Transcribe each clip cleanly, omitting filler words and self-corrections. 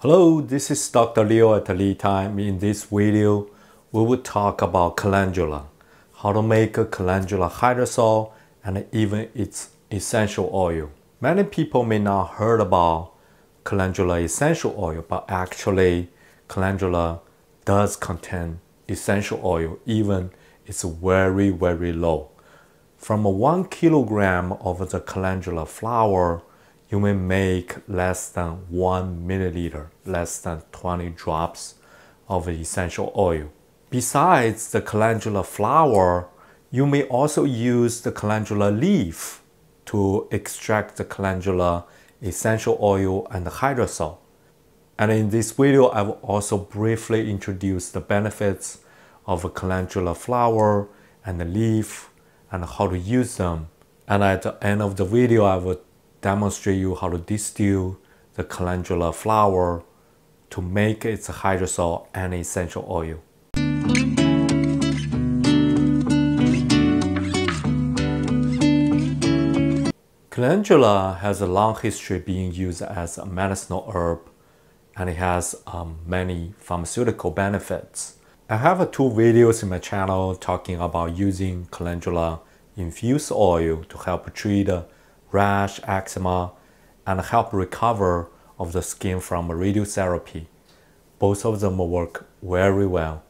Hello, this is Dr. Leo at LeTime. In this video, we will talk about calendula, how to make a calendula hydrosol and even its essential oil. Many people may not heard about calendula essential oil, but actually calendula does contain essential oil, even it's very, very low. From 1 kilogram of the calendula flower, you may make less than 1 milliliter, less than 20 drops of essential oil. Besides the calendula flower, you may also use the calendula leaf to extract the calendula essential oil and hydrosol. And in this video, I will also briefly introduce the benefits of a calendula flower and the leaf and how to use them. And at the end of the video, I will demonstrate you how to distill the calendula flower to make its hydrosol and essential oil. Calendula has a long history being used as a medicinal herb, and it has many pharmaceutical benefits. I have two videos in my channel talking about using calendula infused oil to help treat rash, eczema, and help recover of the skin from radiotherapy. Both of them work very well.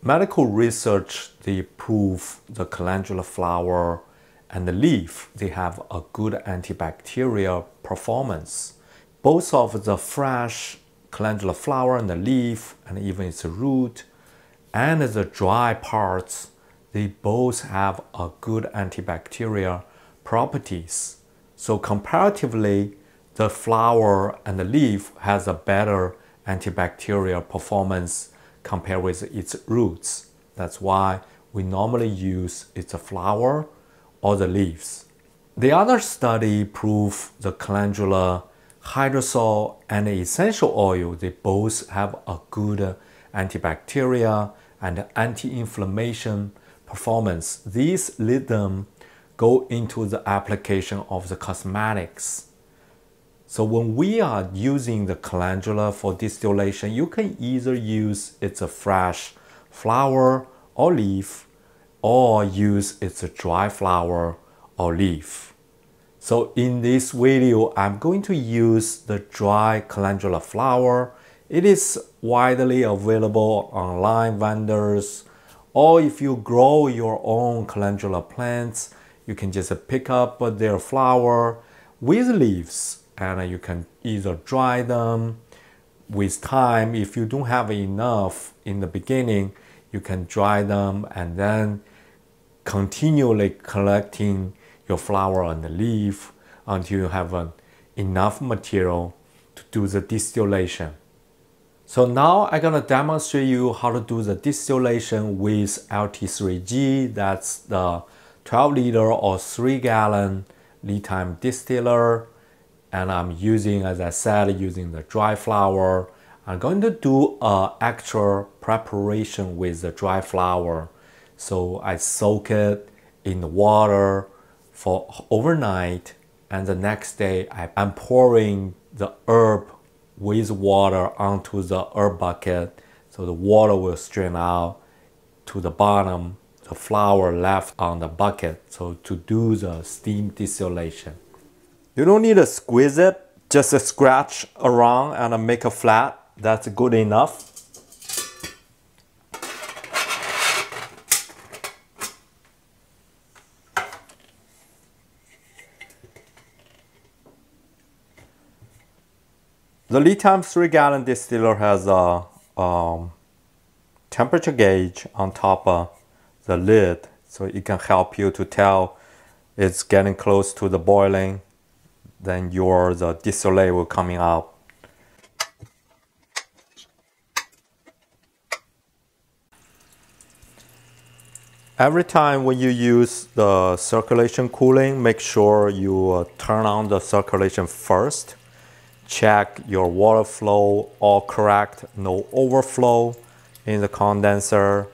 Medical research, they prove the calendula flower and the leaf, they have a good antibacterial performance. Both of the fresh calendula flower and the leaf, and even its root, and the dry parts, they both have a good antibacterial properties. So comparatively, the flower and the leaf has a better antibacterial performance compared with its roots. That's why we normally use its flower or the leaves. The other study proved the calendula hydrosol and essential oil, they both have a good antibacterial and anti-inflammation performance. These lead them go into the application of the cosmetics. So when we are using the calendula for distillation, you can either use its fresh flower or leaf, or use its dry flower or leaf. So in this video, I'm going to use the dry calendula flower. It is widely available online vendors, or if you grow your own calendula plants, you can just pick up their flower with leaves, and you can either dry them with time. If you don't have enough in the beginning, you can dry them and then continually collecting your flower and the leaf until you have enough material to do the distillation. So now I'm gonna demonstrate you how to do the distillation with LT3G. That's the 12-liter or 3-gallon LeTime distiller, and I'm using, as I said, using the dry flower. I'm going to do actual preparation with the dry flower. So I soak it in the water for overnight, and the next day I'm pouring the herb with water onto the herb bucket, so the water will strain out to the bottom, the flower left on the bucket, so to do the steam distillation. You don't need to squeeze it, just a scratch around and make it flat. That's good enough. The LeTime 3-gallon distiller has a temperature gauge on top of the lid, so it can help you to tell it's getting close to the boiling, then the distillate will coming out. Every time when you use the circulation cooling, make sure you turn on the circulation first. Check your water flow all correct, no overflow in the condenser,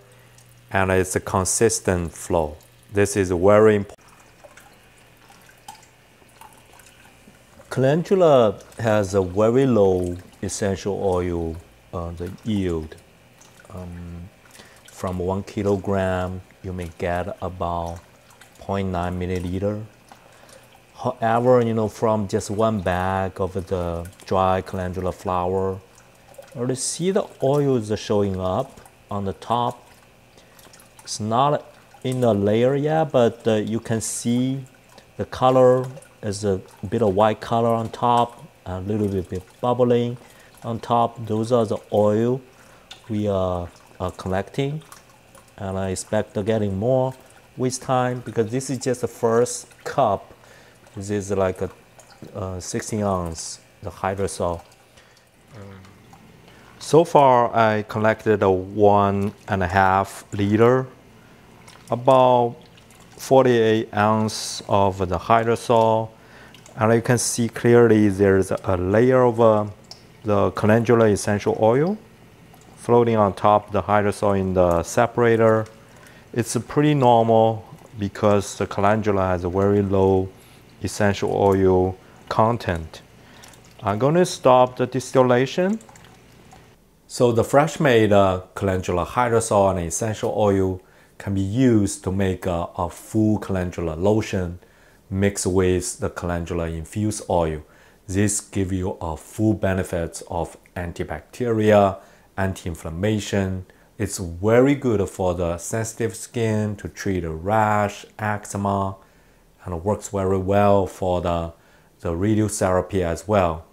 and it's a consistent flow. This is very important. Calendula has a very low essential oil, the yield from 1 kilogram, you may get about 0.9 milliliter. However, you know, from just one bag of the dry calendula flower, you see the oils showing up on the top. It's not in a layer yet, but you can see the color is a bit of white color on top, a little bit bubbling on top. Those are the oil we are collecting, and I expect getting more with time, because this is just the first cup. This is like a 16 ounce, the hydrosol. So far, I collected a 1.5 liter, about 48 ounce of the hydrosol. And you can see clearly there's a layer of the calendula essential oil floating on top of the hydrosol in the separator. It's pretty normal because the calendula has a very low essential oil content. I'm going to stop the distillation. So the fresh made calendula hydrosol and essential oil can be used to make a full calendula lotion mixed with the calendula infused oil. This gives you a full benefits of antibacterial, anti-inflammation. It's very good for the sensitive skin to treat a rash, eczema, and it works very well for the radiotherapy as well.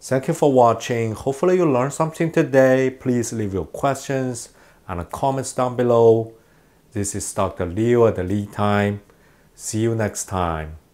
Thank you for watching. Hopefully you learned something today. Please leave your questions and comments down below. This is Dr. Leo at the LeTime. See you next time.